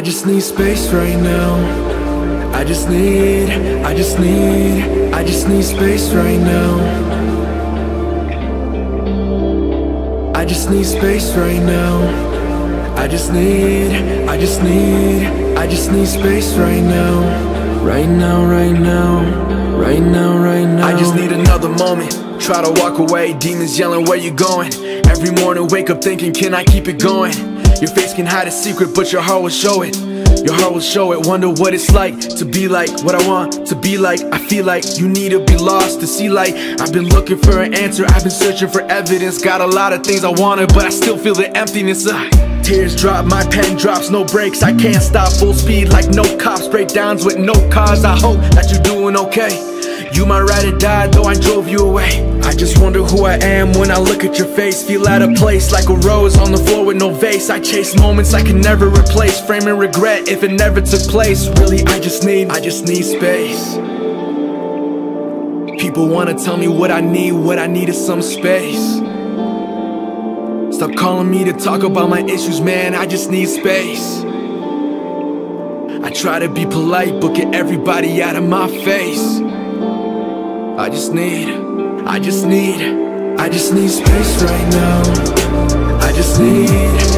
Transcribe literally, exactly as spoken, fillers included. I just need space right now. I just need, I just need, I just need space right now. I just need space right now. I just need, I just need, I just need space right now. Right now, right now, right now, right now. I just need another moment. Try to walk away, demons yelling, where you going? Every morning wake up thinking, can I keep it going? Your face can hide a secret, but your heart will show it. Your heart will show it. Wonder what it's like to be like what I want to be like. I feel like you need to be lost to see light. I've been looking for an answer, I've been searching for evidence. Got a lot of things I wanted, but I still feel the emptiness. uh, Tears drop, my pen drops, no breaks. I can't stop, full speed like no cops. Breakdowns with no cause, I hope that you're doing okay. You might ride or die, though I drove you away. I just wonder who I am when I look at your face. Feel out of place, like a rose on the floor with no vase. I chase moments I can never replace, framing regret if it never took place. Really, I just need, I just need space. People wanna tell me what I need, what I need is some space. Stop calling me to talk about my issues, man, I just need space. I try to be polite, but get everybody out of my face. I just need, I just need, I just need space right now. I just need